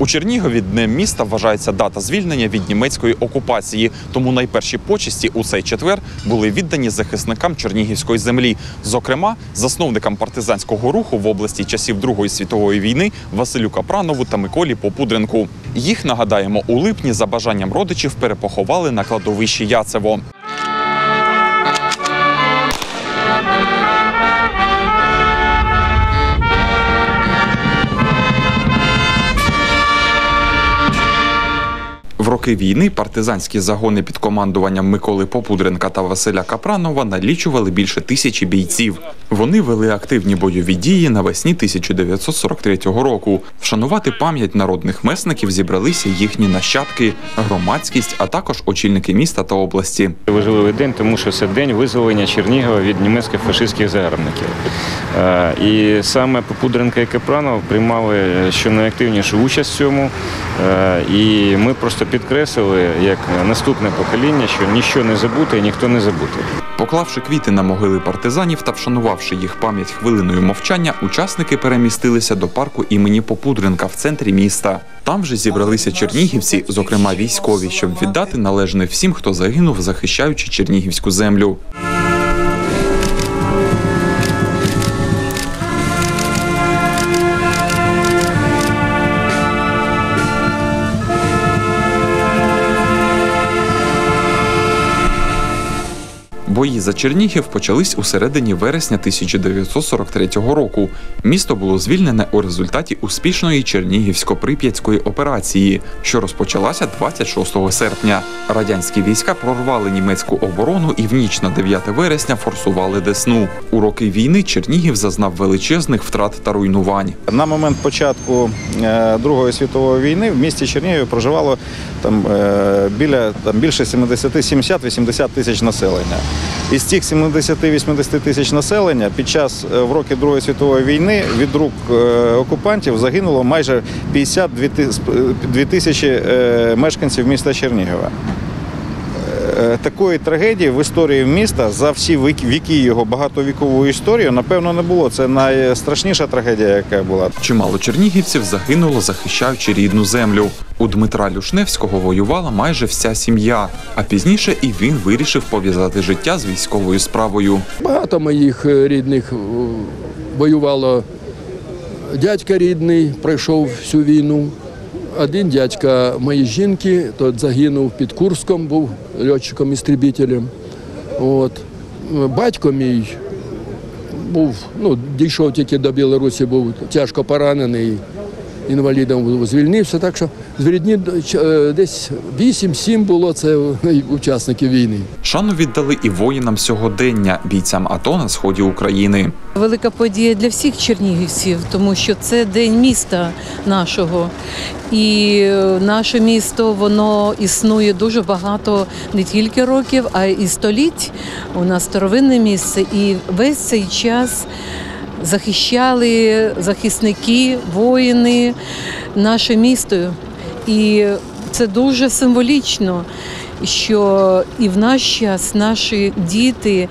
У Чернігові днем міста вважається дата звільнення від німецької окупації, тому найперші почесті у цей четвер були віддані захисникам чернігівської землі. Зокрема, засновникам партизанського руху в області часів Другої світової війни Василю Капранову та Миколі Попудренку. Їх, нагадаємо, у липні за бажанням родичів перепоховали на кладовищі Яцево. В роки війни партизанські загони під командуванням Миколи Попудренка та Василя Капранова налічували більше 1000 бійців. Вони вели активні бойові дії навесні 1943 року. Вшанувати пам'ять народних месників зібралися їхні нащадки, громадськість, а також очільники міста та області. Важливий день, тому що це день визволення Чернігова від німецьких фашистських загарбників. І саме Попудренко і Капранов приймали щонайактивнішу участь в цьому. І ми просто підкреслили, як наступне покоління, що ніщо не забуте і ніхто не забуте. Поклавши квіти на могили партизанів та вшанувавши їх пам'ять хвилиною мовчання, учасники перемістилися до парку імені Попудренка в центрі міста. Там же зібралися чернігівці, зокрема військові, щоб віддати належне всім, хто загинув, захищаючи чернігівську землю. Бої за Чернігів почались у середині вересня 1943 року. Місто було звільнене у результаті успішної Чернігівсько-Прип'ятської операції, що розпочалася 26 серпня. Радянські війська прорвали німецьку оборону і в ніч на 9 вересня форсували Десну. У роки війни Чернігів зазнав величезних втрат та руйнувань. На момент початку Другої світової війни в місті Чернігові проживало більше 70-80 тисяч населення. Із цих 70-80 тисяч населення під час років Другої світової війни від рук окупантів загинуло майже 52 тисячі мешканців міста Чернігова. Такої трагедії в історії міста за всі віки його багатовікової історії, напевно, не було. Це найстрашніша трагедія, яка була. Чимало чернігівців загинуло, захищаючи рідну землю. У Дмитра Люшневського воювала майже вся сім'я, а пізніше і він вирішив пов'язати життя з військовою справою. Багато моїх рідних воювало. Дядька рідний пройшов всю війну. Один дядька моєї жінки, то загинув під Курском, був льотчиком-істребителем. Батько мій був, дійшов тільки до Білорусі, був тяжко поранений, інвалідом звільнився. Так що з рідні десь 8-7 було це учасників війни. Шану віддали і воїнам сьогодення, бійцям АТО на сході України. Велика подія для всіх чернігівців, тому що це день міста нашого. І наше місто, воно існує дуже багато, не тільки років, а й століть. У нас старовинне місце, і весь цей час захищали захисники, воїни наше місто. І це дуже символічно, що і в наш час наші діти,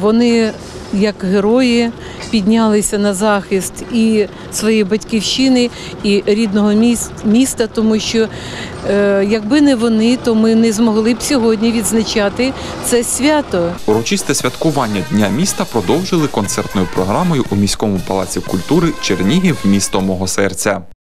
вони як герої піднялися на захист і своєї батьківщини, і рідного міста, тому що якби не вони, то ми не змогли б сьогодні відзначати це свято. Урочисте святкування Дня міста продовжили концертною програмою у міському палаці культури «Чернігів – місто мого серця».